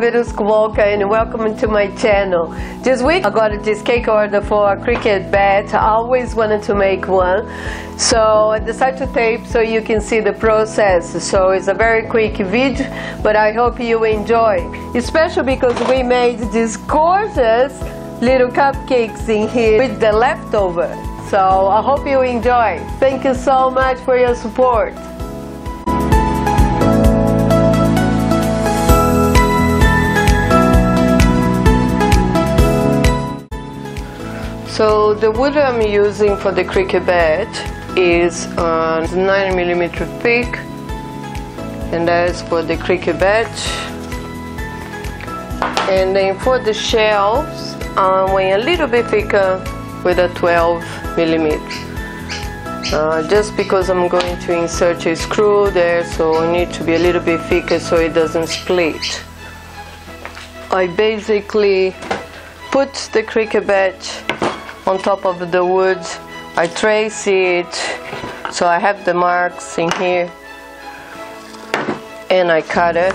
I'm Verusca Walker and welcome to my channel. This week I got this cake order for a cricket bat. I always wanted to make one, so I decided to tape so you can see the process. So it's a very quick video, but I hope you enjoy. It's special because we made these gorgeous little cupcakes in here with the leftover. So I hope you enjoy. Thank you so much for your support. So the wood I'm using for the cricket bat is 9mm thick, and that is for the cricket bat. And then for the shells, I went a little bit thicker with a 12mm, just because I'm going to insert a screw there, so I need to be a little bit thicker so it doesn't split. I basically put the cricket bat on top of the wood. I trace it so I have the marks in here, and I cut it,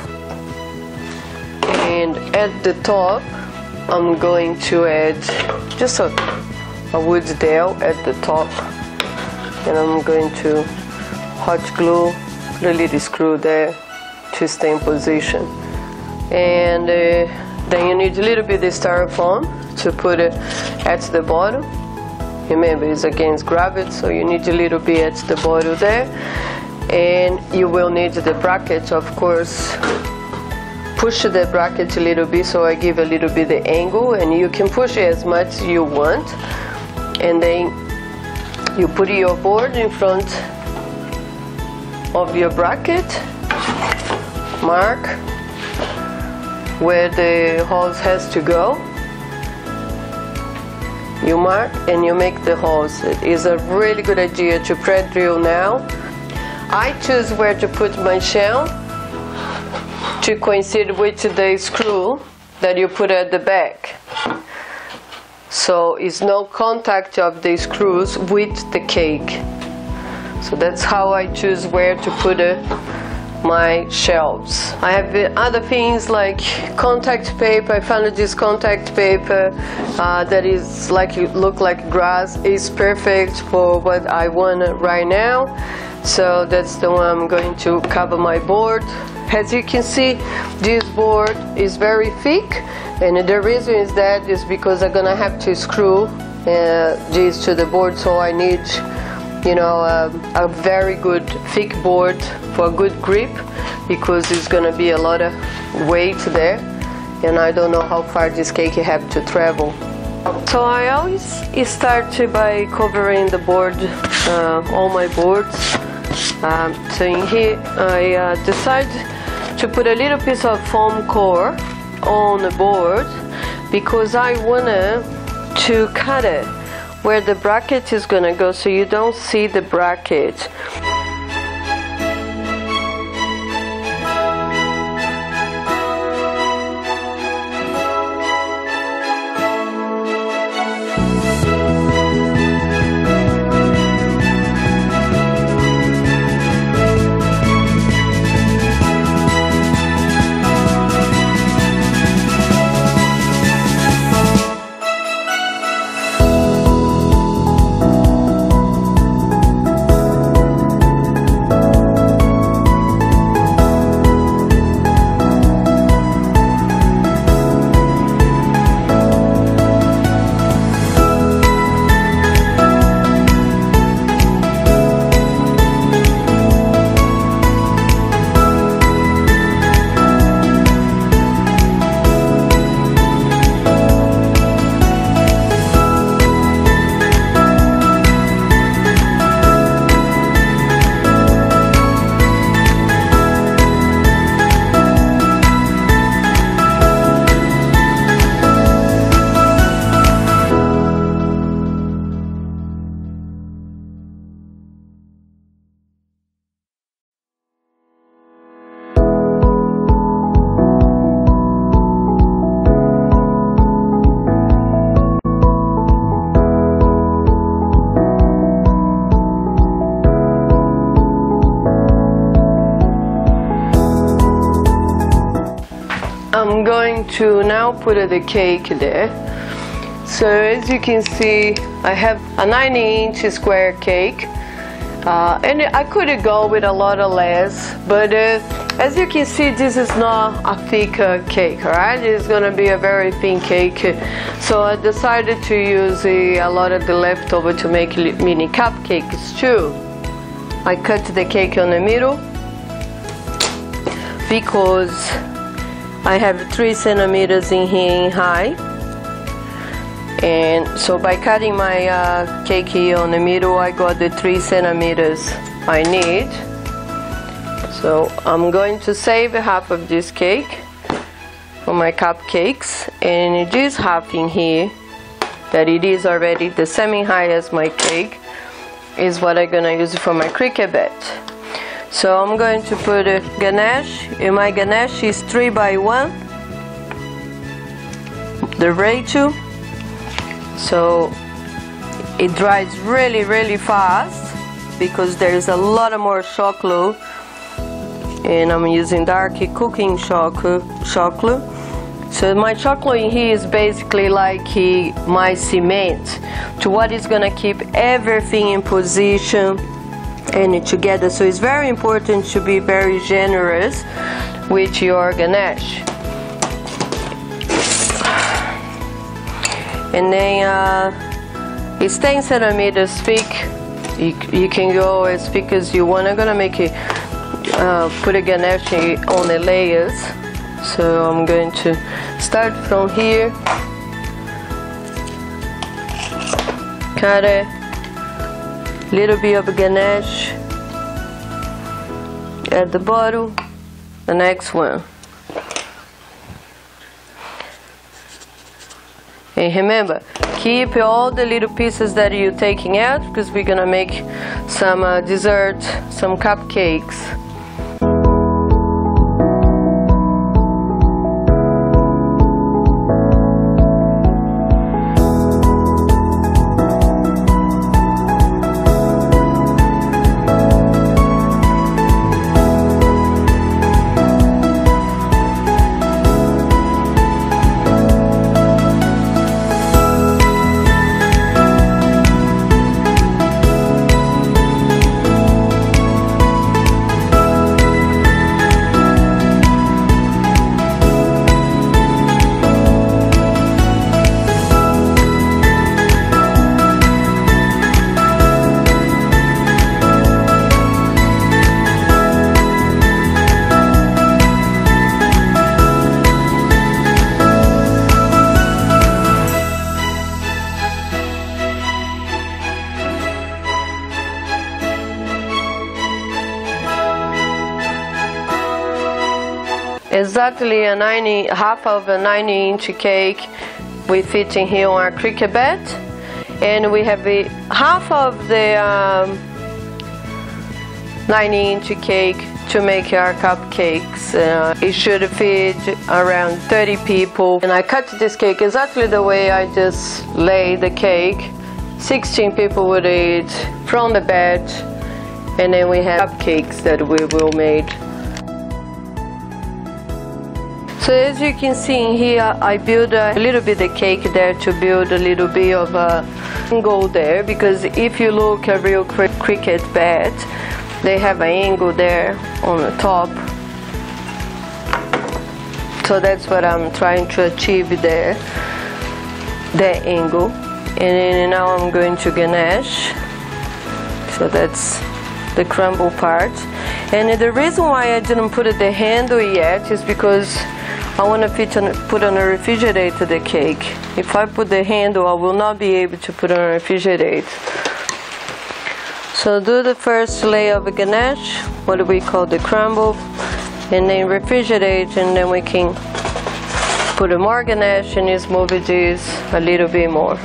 and at the top I'm going to add just a wood dowel at the top, and I'm going to hot glue the little screw there to stay in position. And then you need a little bit of styrofoam to put it at the bottom. Remember, it's against gravity, so you need a little bit at the bottom there. And you will need the bracket, of course. Push the bracket a little bit, so I give a little bit the angle, and you can push it as much as you want. And then you put your board in front of your bracket, mark where the holes has to go. You mark and you make the holes. It is a really good idea to pre-drill now. I choose where to put my shell to coincide with the screw that you put at the back. So it's no contact of the screws with the cake. So that's how I choose where to put my shelves. I have other things like contact paper. I found this contact paper that is like, look like grass. It's perfect for what I want right now. So that's the one I'm going to cover my board. As you can see, this board is very thick, and the reason is that is because I'm gonna have to screw this to the board, so I need a very good thick board for a good grip, because it's gonna be a lot of weight there, and I don't know how far this cake you have to travel. So I always start by covering the board, all my boards. So in here I decide to put a little piece of foam core on the board, because I wanna to cut it where the bracket is gonna go, so you don't see the bracket. to now put the cake there. So as you can see, I have a 90-inch square cake, and I could go with a lot of less, but as you can see, this is not a thick cake, right? It's gonna be a very thin cake, so I decided to use a lot of the leftover to make mini cupcakes too. I cut the cake on the middle because I have 3 centimeters in here in high, and so by cutting my cake here on the middle, I got the 3 centimeters I need. So I'm going to save half of this cake for my cupcakes, and this half in here that it is already the semi-high as my cake is what I'm gonna use for my cricket bat. So I'm going to put a ganache, and my ganache is 3x1, the ratio. So it dries really, really fast because there is a lot more chocolate, and I'm using dark cooking chocolate. So my chocolate in here is basically like my cement, to what is gonna keep everything in position and together. So it's very important to be very generous with your ganache. And then it's 10 centimeters thick. You can go as thick as you want. I'm gonna make it, put a ganache on the layers. So I'm going to start from here, cut a little bit of ganache at the bottom, the next one. And remember, keep all the little pieces that you're taking out, because we're gonna make some dessert, some cupcakes. Exactly a half of a 90-inch cake we fit in here on our cricket bat, and we have the half of the 90-inch cake to make our cupcakes. It should feed around 30 people, and I cut this cake exactly the way I just laid the cake. 16 people would eat from the bat, and then we have cupcakes that we will make. So as you can see in here, I built a little bit of cake there to build a little bit of a angle there, because if you look at a real cricket bat, they have an angle there on the top. So that's what I'm trying to achieve there, that angle. And then now I'm going to ganache. So that's the crumble part. And the reason why I didn't put the handle yet is because I want to put on a refrigerator the cake. If I put the handle, I will not be able to put on a refrigerator. So do the first layer of ganache, what we call the crumble, and then refrigerate, and then we can put more ganache and smooth this a little bit more.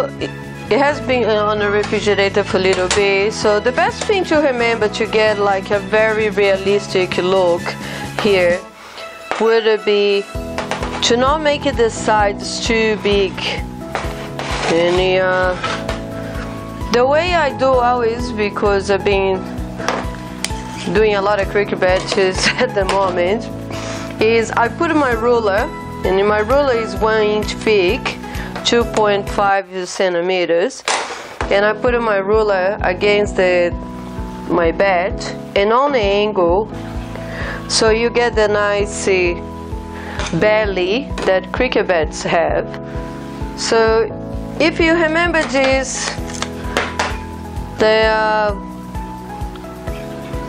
So it has been on the refrigerator for a little bit. So the best thing to remember to get like a very realistic look here would be to not make the sides too big. And the way I do always, because I've been doing a lot of cricket batches at the moment, is I put my ruler, and my ruler is 1 inch thick, 2.5 centimeters, and I put my ruler against my bat and on the angle, so you get the nice belly that cricket bats have. So if you remember this,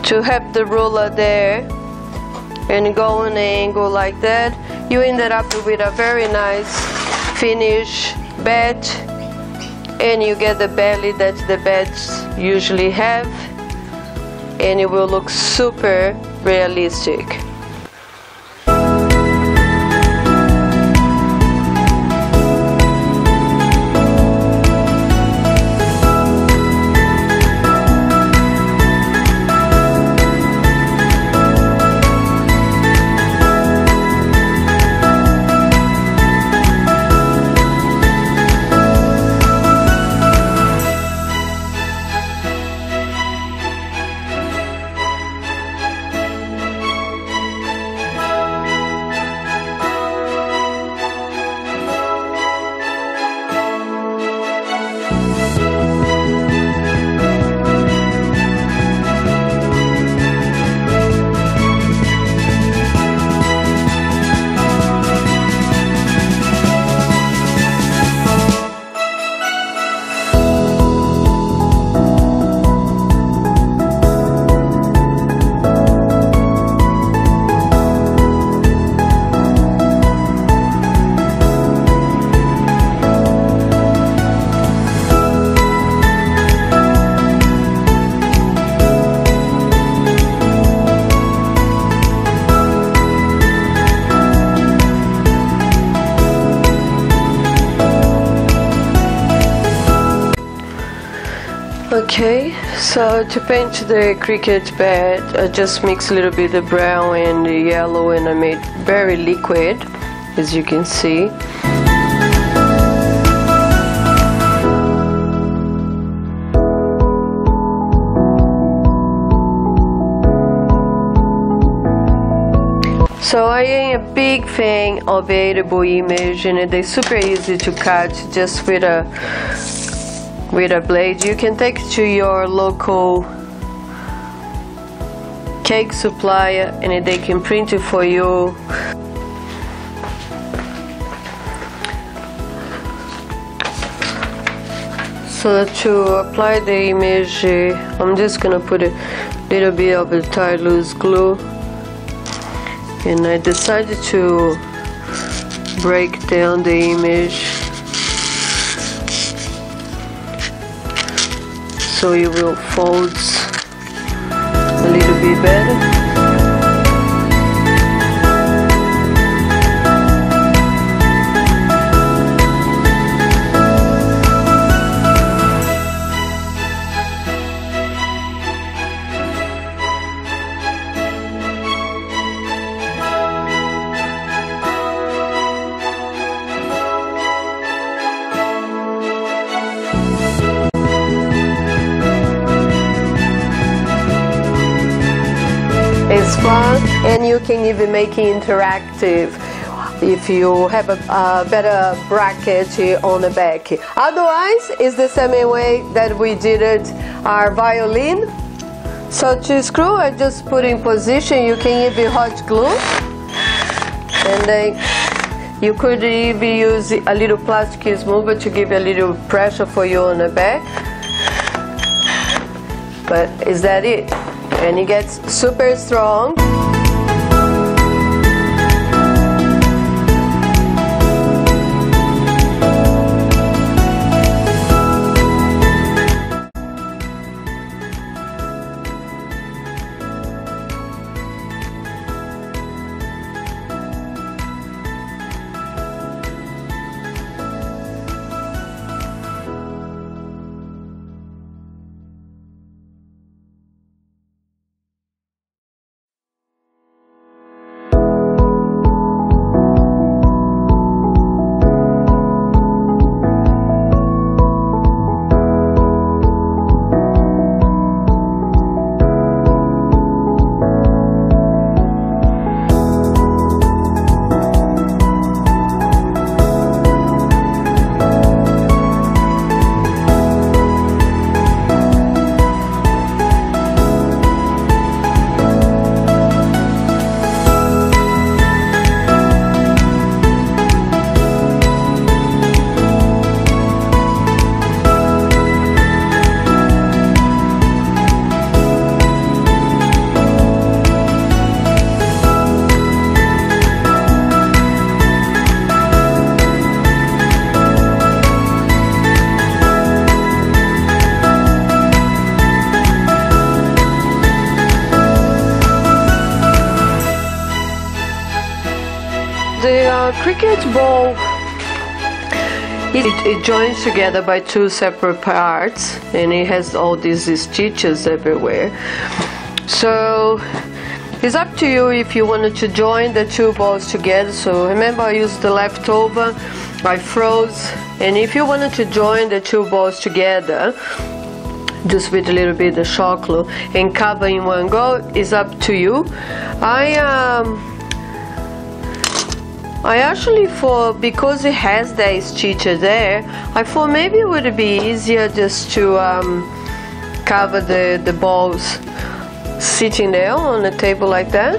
to have the ruler there and go on an angle like that, you ended up with a very nice finish bat, and you get the belly that the bats usually have, and it will look super realistic. Okay, so to paint the cricket bat, I just mix a little bit of brown and the yellow, and I made very liquid, as you can see. So I am a big fan of editable images, and they're super easy to cut just with a blade. You can take to your local cake supplier and they can print it for you. So to apply the image, I'm just gonna put a little bit of the Thai loose glue, and I decided to break down the image so you will fold a little bit better. It's fun, and you can even make it interactive if you have a better bracket on the back. Otherwise, it's the same way that we did it, our violin. So to screw, I just put in position. You can even hot glue, and then you could even use a little plastic remover to give a little pressure for you on the back. But is that it? And it gets super strong. the cricket ball, it joins together by two separate parts, and it has all these stitches everywhere. So it's up to you if you wanted to join the two balls together. So remember, I used the leftover, I froze, and if you wanted to join the two balls together just with a little bit of chocolate and cover in one go, is up to you. I actually thought, because it has that stitcher there, I thought maybe it would be easier just to cover the balls sitting there on the table like that.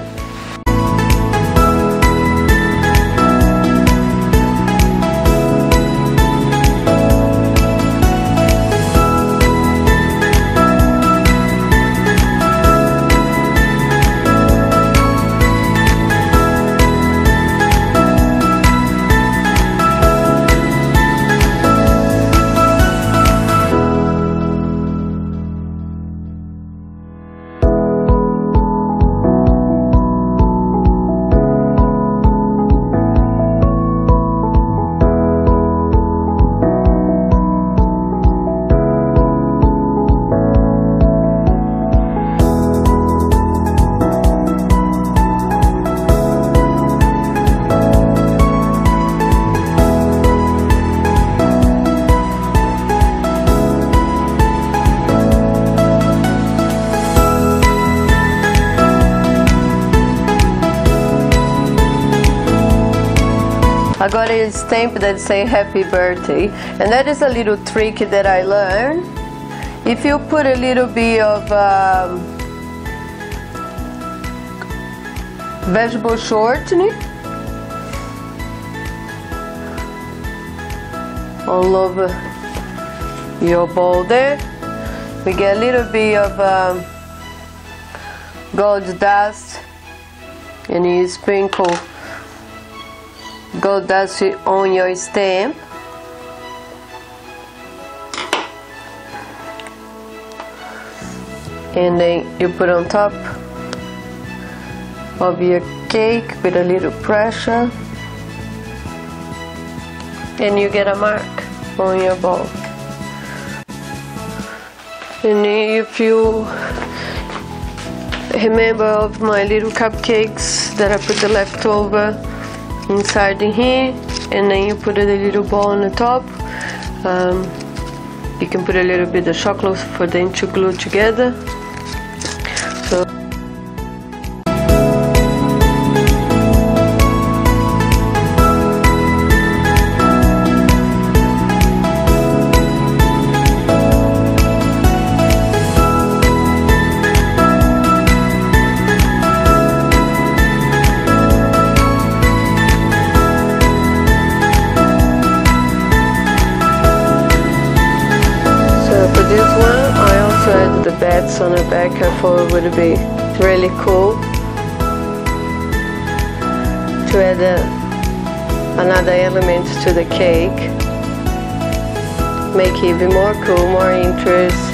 I got a stamp that says happy birthday, and that is a little trick that I learned. If you put a little bit of vegetable shortening all over your bowl there, we get a little bit of gold dust, and you sprinkle gold dust on your stamp, and then you put on top of your cake with a little pressure, and you get a mark on your bowl. And if you remember of my little cupcakes that I put the leftover inside in here, and then you put a little ball on the top. You can put a little bit of chocolate for them to glue together. So bats on the back, I thought it would be really cool to add another element to the cake, make it even more cool, more interesting.